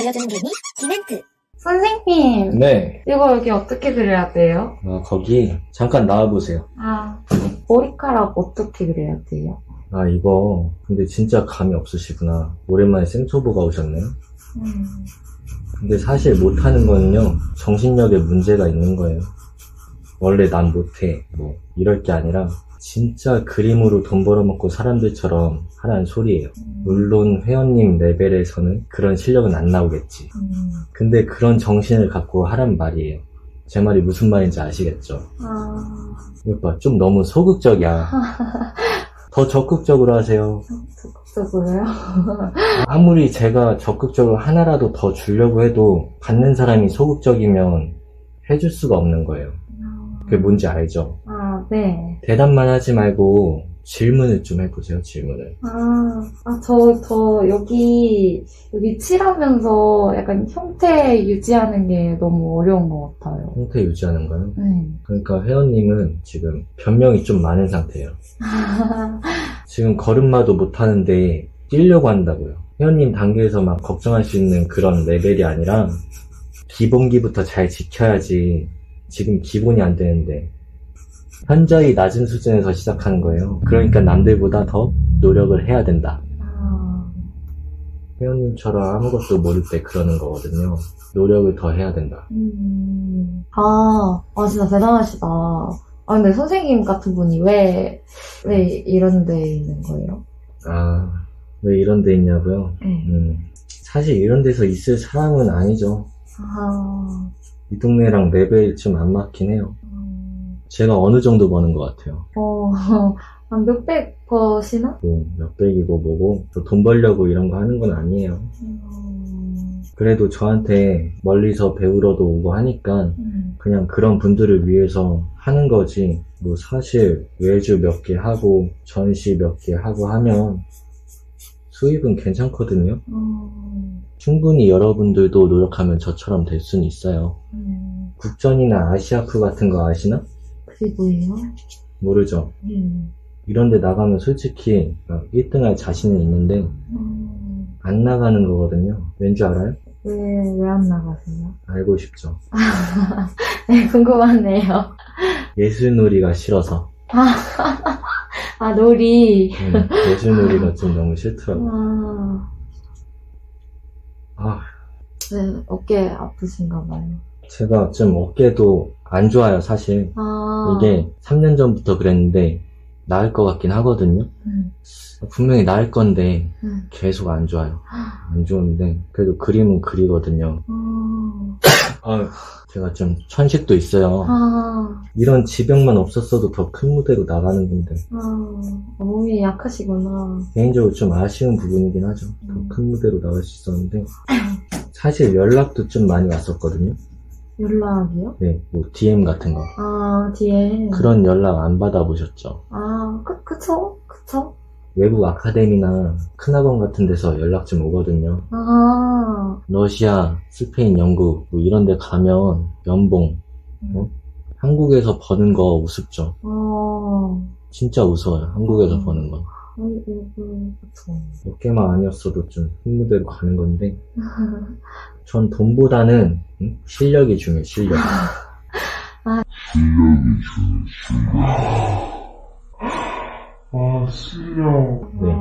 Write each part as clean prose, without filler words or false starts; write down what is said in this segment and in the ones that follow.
알려주는 게 있니? 디멘트. 선생님. 네. 이거 여기 어떻게 그려야 돼요? 거기 잠깐 나와보세요. 머리카락 어떻게 그려야 돼요? 이거 근데 진짜 감이 없으시구나. 오랜만에 생초보가 오셨네요. 근데 사실 못하는 거는요, 정신력에 문제가 있는 거예요. 원래 난 못해 뭐 이럴 게 아니라 진짜 그림으로 돈 벌어먹고 사람들처럼 하라는 소리예요. 물론 회원님 레벨에서는 그런 실력은 안 나오겠지. 근데 그런 정신을 갖고 하란 말이에요. 제 말이 무슨 말인지 아시겠죠? 오빠 좀 너무 소극적이야. 더 적극적으로 하세요. 적극적으로요? 아무리 제가 적극적으로 하나라도 더 주려고 해도 받는 사람이 소극적이면 해줄 수가 없는 거예요. 그게 뭔지 알죠? 네. 대답만 하지 말고 질문을 좀 해보세요, 질문을. 저 여기 칠하면서 약간 형태 유지하는 게 너무 어려운 것 같아요. 형태 유지하는 거요? 네. 그러니까 회원님은 지금 변명이 좀 많은 상태예요. 지금 걸음마도 못하는데 뛰려고 한다고요. 회원님 단계에서 막 걱정할 수 있는 그런 레벨이 아니라 기본기부터 잘 지켜야지 지금 기본이 안 되는데 현저히 낮은 수준에서 시작하는 거예요. 그러니까 남들보다 더 노력을 해야 된다. 회원님처럼 아무것도 모를 때 그러는 거거든요. 노력을 더 해야 된다. 진짜 대단하시다. 근데 선생님 같은 분이 왜 이런 데 있는 거예요? 왜 이런 데 있냐고요? 네. 사실 이런 데서 있을 사람은 아니죠. 이 동네랑 레벨이 좀 안 맞긴 해요. 제가 어느 정도 버는 것 같아요? 몇백 버시나? 몇백이고 뭐고 돈 벌려고 이런 거 하는 건 아니에요. 그래도 저한테 멀리서 배우러도 오고 하니까 그냥 그런 분들을 위해서 하는 거지 뭐 사실 외주 몇 개 하고 전시 몇 개 하고 하면 수입은 괜찮거든요. 충분히 여러분들도 노력하면 저처럼 될 수는 있어요. 국전이나 아시아쿠 같은 거 아시나? 뭐예요? 모르죠. 이런데 나가면 솔직히 1등할 자신은 있는데 안 나가는 거거든요. 왠 줄 알아요? 왜 안 나가세요? 알고 싶죠. 네, 궁금하네요. 예술놀이가 싫어서. 놀이. 예술놀이가 좀 너무 싫더라고요. 네, 어깨 아프신가 봐요. 제가 좀 어깨도 안 좋아요, 사실. 이게 3년 전부터 그랬는데 나을 것 같긴 하거든요. 분명히 나을 건데 계속 안 좋아요. 안 좋은데 그래도 그림은 그리거든요. 제가 좀 천식도 있어요. 이런 지병만 없었어도 더 큰 무대로 나가는 건데 몸이 약하시구나. 개인적으로 좀 아쉬운 부분이긴 하죠. 더 큰 무대로 나갈 수 있었는데 사실 연락도 좀 많이 왔었거든요. 연락이요? 네, 뭐 DM 같은 거. DM. 그런 연락 안 받아보셨죠? 그쵸? 외국 아카데미나 큰 학원 같은 데서 연락 좀 오거든요. 러시아, 스페인, 영국 뭐 이런 데 가면 연봉, 한국에서 버는 거 우습죠? 진짜 우스워요, 한국에서 버는 거. 그쵸. 몇 개만 아니었어도 좀 흥무대로 가는 건데 전 돈보다는 실력이 중요해. 실력. 네,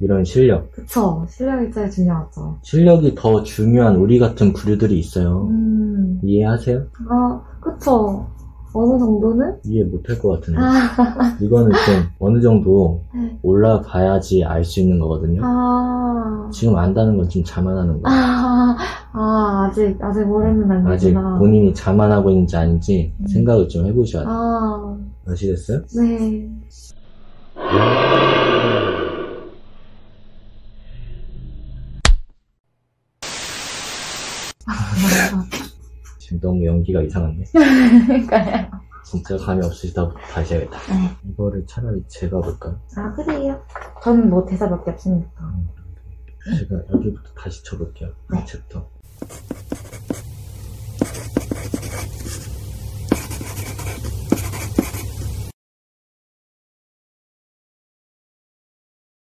이런 실력. 그쵸, 실력이 제일 중요하죠. 실력이 더 중요한 우리 같은 부류들이 있어요. 이해하세요? 그쵸. 어느 정도는? 이해 못할 것 같은데. 이거는 좀 어느 정도 올라가야지 알 수 있는 거거든요. 지금 안다는 건 좀 자만하는 거예요. 아직 모르는 단계구나. 아직 본인이 자만하고 있는지 아닌지 생각을 좀 해보셔야 돼요. 아시겠어요? 네. 너무 연기가 이상한데. 그러니까요. 진짜 감이 없으시다 다시 해야겠다. 네. 이거를 차라리 제가 볼까요? 그래요. 저는 뭐 대사 밖에 없으니까. 제가 여기부터 다시 쳐볼게요. 네. 챕터.